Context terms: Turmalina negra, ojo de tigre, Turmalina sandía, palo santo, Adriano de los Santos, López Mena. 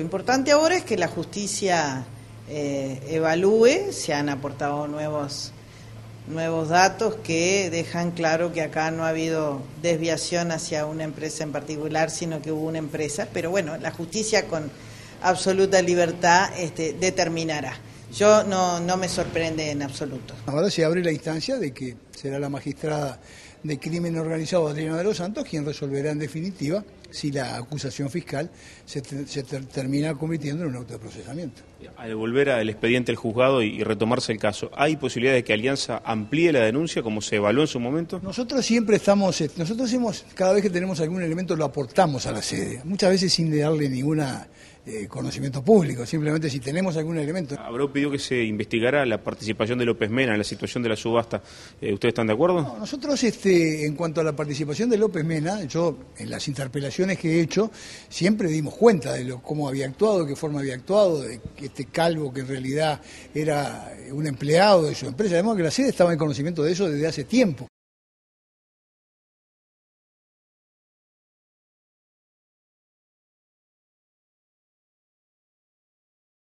Lo importante ahora es que la justicia evalúe, se han aportado nuevos datos que dejan claro que acá no ha habido desviación hacia una empresa en particular, sino que hubo una empresa, pero bueno, la justicia con absoluta libertad determinará. Yo no me sorprende en absoluto. Ahora se abre la instancia de que será la magistrada de crimen organizado Adriano de los Santos quien resolverá en definitiva si la acusación fiscal se termina convirtiendo en un auto de procesamiento. Al volver al expediente del juzgado y retomarse el caso, ¿hay posibilidad de que Alianza amplíe la denuncia como se evaluó en su momento? Nosotros siempre estamos, cada vez que tenemos algún elemento lo aportamos a la sede, muchas veces sin darle ningún conocimiento público, simplemente si tenemos algún elemento. Habrá pedido que se investigara la participación de López Mena en la situación de la subasta. ¿Ustedes están de acuerdo? No, nosotros en cuanto a la participación de López Mena, yo en las interpelaciones que he hecho siempre dimos cuenta de cómo había actuado, de qué forma había actuado, de que este calvo que en realidad era un empleado de su empresa, además que la sede estaba en conocimiento de eso desde hace tiempo.